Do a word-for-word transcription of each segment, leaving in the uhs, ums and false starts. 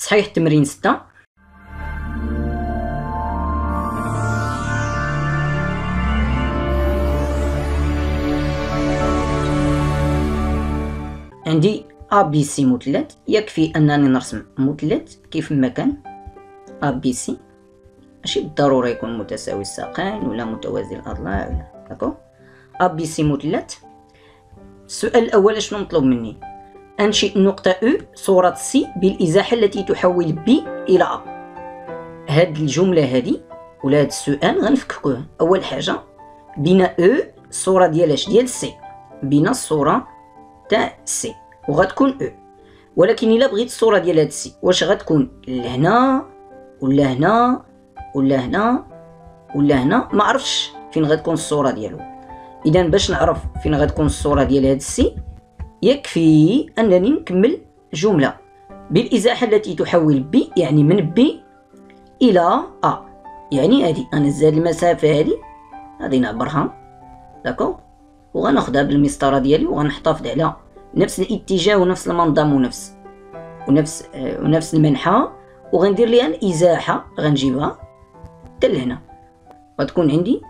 صحيح تمرين ستة. عندي أ بي سي مثلث، يكفي أنني نرسم مثلث كيف ما كان أ بي سي، ماشي بالضرورة يكون متساوي الساقين ولا متوازي الأضلاع ولا داكو. أ بي سي مثلث. السؤال الأول شنو مطلوب مني؟ أنشئ نقطة أو صورة سي بالإزاحة التي تحول بي إلى أ. هاد الجملة هادي ولا هاد السؤال غنفككوه. أول حاجة بنا أو الصورة ديال اش؟ ديال سي. بنا الصورة تاع سي وغتكون أو، ولكن إلا بغيت الصورة ديال هاد سي واش غتكون لهنا ولا هنا ولا هنا ولا هنا؟ ما عرفتش فين غتكون الصورة ديالو. إذا باش نعرف فين غتكون الصورة ديال هاد السي يكفي أنني نكمل جملة بالإزاحة التي تحول بي، يعني من بي إلى أ. يعني هادي أنا زاد المسافة هادي غادي نعبرها داكو، وغناخدها بالمسطرة ديالي وغنحتفظ على نفس الاتجاه ونفس المنظم ونفس ونفس ونفس المنحى، وغندير ليها الإزاحة غنجيبها حتى لهنا غتكون عندي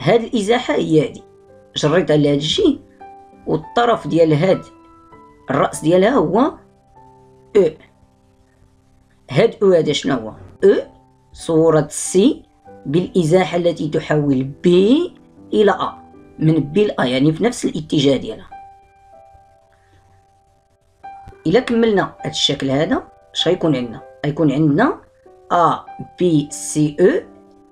هاد الإزاحة هي هادي. جريتها لهاد الشي والطرف ديال هاد الراس ديالها هو او. هاد او هذا شنو هو؟ او صورة سي بالإزاحة التي تحول بي الى ا، من بي ل ا يعني في نفس الاتجاه ديالها. الا كملنا هاد الشكل هذا اش غيكون عندنا؟ غيكون عندنا ا بي سي او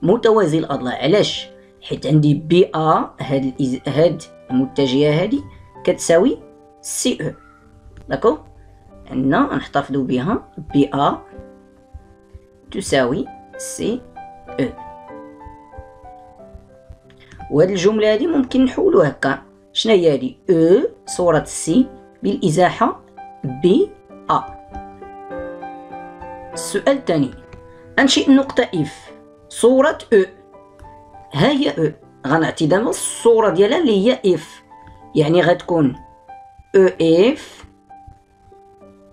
متوازي الاضلاع. علاش؟ حيت عندي بي ا هاد الإز... هاد المتجهه هادي كتساوي سي او داكو. عندنا نحتفظوا بها بي ا تساوي سي او. وهاد الجمله هادي ممكن نحولوها هكا، شنو هي هادي؟ او صوره سي بالازاحه بي ا. السؤال الثاني انشئ نقطه اف صوره او. ها هي او، غنعطيها من الصوره ديالها اللي هي اف، يعني غتكون او اف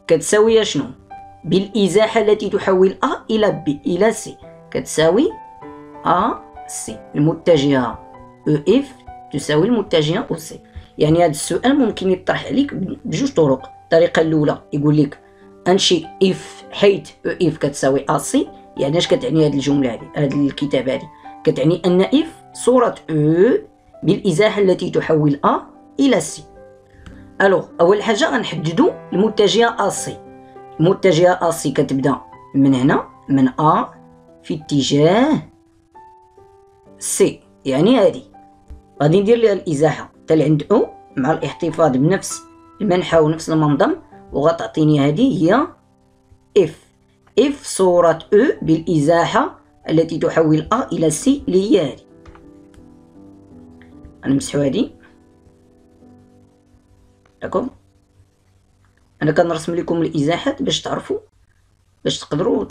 كتساوي شنو؟ بالازاحه التي تحول ا الى بي الى سي كتساوي ا سي. المتجهه او اف تساوي المتجهه او سي. يعني هذا السؤال ممكن يطرح عليك بجوج طرق. الطريقه الاولى يقول لك انشئ اف حيث او اف كتساوي ا سي. يعني اش كتعني هذه الجمله هذه؟ هذا الكتاب هذه كتعني ان اف صورة او بالازاحه التي تحول ا الى سي. الوغ اول حاجه غنحددوا المتجهه ا سي. المتجهه ا سي كتبدا من هنا من ا في اتجاه سي، يعني هادي غادي ندير ليها الازاحه حتى لعند او مع الاحتفاظ بنفس المنحى ونفس المنظم، وغتعطيني هادي هي اف اف صوره او بالازاحه التي تحول ا الى سي اللي هي هادي. غنمسحو هادي داكو. انا كنرسم لكم الازاحات باش تعرفوا باش تقدروا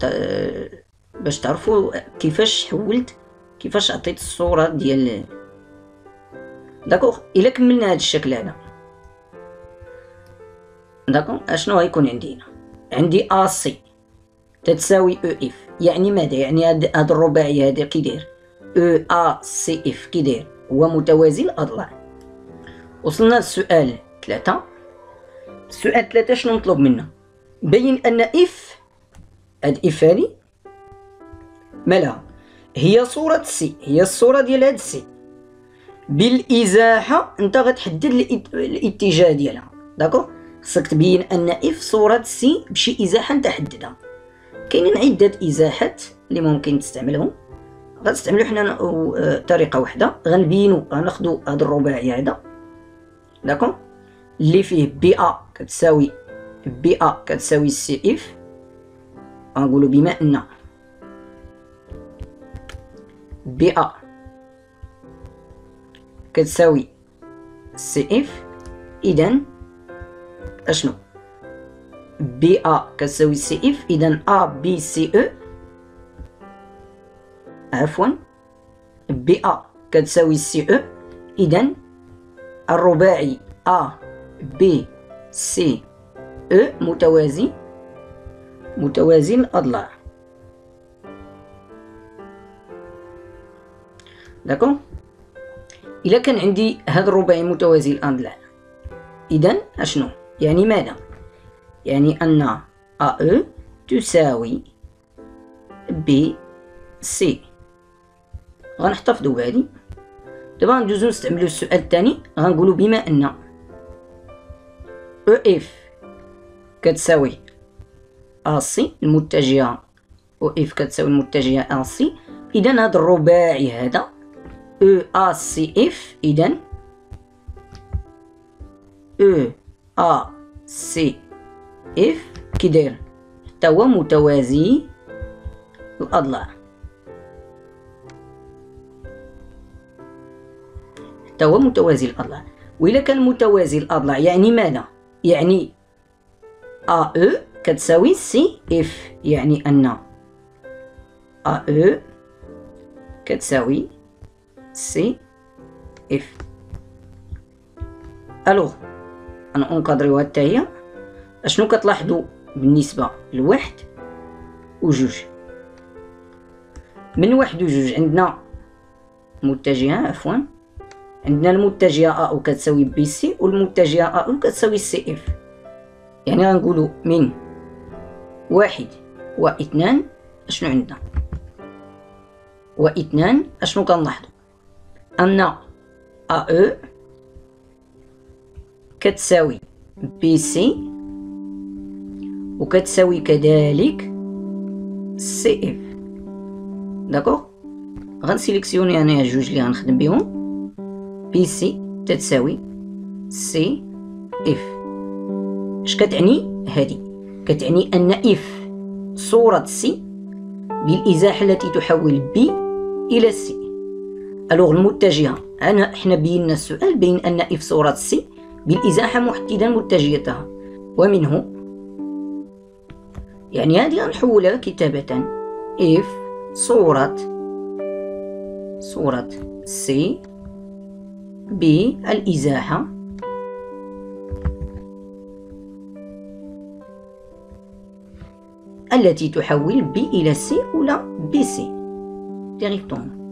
باش تعرفوا كيفاش حولت كيفاش عطيت الصوره ديال داكو. الا كملنا هذا الشكل هذا داكو اشنو غيكون عندي هنا؟ عندي ا سي تتساوي او اف. يعني ماذا؟ يعني هاد الرباعي هذا كي داير او ا سي اف كي داير هو متوازي الاضلاع. وصلنا للسؤال ثلاثة. السؤال ثلاثة شنو مطلوب منا؟ بين ان اف هاد اف هادي مالها؟ هي صورة سي، هي الصورة ديال هاد سي بالازاحة. انت غتحدد الاتجاه ديالها داكو. خصك تبين ان اف صورة سي بشي ازاحة انت حددها. كاينين عدة ازاحات اللي ممكن تستعملهم، غنستعملو حنا طريقه وحده. غنبينو غناخدو هاد الرباعي هذا داكو اللي فيه بي ا كتساوي بي ا كتساوي سي اف. غنقولو بما ان بي ا كتساوي سي اف، اذا اشنو؟ بي ا كتساوي سي اف، اذا ا بي سي او عفوا بي ا كتساوي سي او. اذا الرباعي ا بي سي او متوازي متوازي الأضلاع. داكو إلا كان عندي هاد الرباعي متوازي الأضلاع، إذن أشنو يعني ماذا؟ يعني أن A E تساوي B C. غنحتفظو بهادي. دابا غندوزو نستعملو السؤال الثاني، غنقولو بما أن E F كتساوي A C المتجهة E F كتساوي المتجهة A C، إذن هاد الرباعي هذا E A C F، إذن E A C F كي داير حتى هو متوازي الأضلاع، حتى هو متوازي الأضلاع. وإلا كان متوازي الأضلاع يعني ماذا؟ يعني A E كتساوي C F، يعني أن A E كتساوي C F. ألوغ أنا أنقدروها حتى هي. أشنو كتلاحظوا بالنسبة لواحد وجوج؟ من واحد وجوج عندنا متجهة، عفوا عندنا المتجهة A كتساوي بي سي والمتجهة A كتساوي سي اف، يعني غنقولوا من واحد واثنان أشنو عندنا؟ واثنان أشنو كنلاحظوا؟ أن A E كتساوي بي سي وكتساوي كذلك سي اف. داكوغ غنسيليكسيوني انايا جوج لي غنخدم بيهم، بي سي تتساوي سي اف. اش كتعني هادي؟ كتعني ان اف صورة سي بالازاحة التي تحول بي الى سي. الوغ المتجهة، انا حنا بينا السؤال بين ان اف صورة سي بالازاحة محددا متجهتها ومنه، يعني هادي غنحولها كتابة إف صورة صورة سي بالإزاحة التي تحول بي إلى سي ولا بي سي ديريكتوم.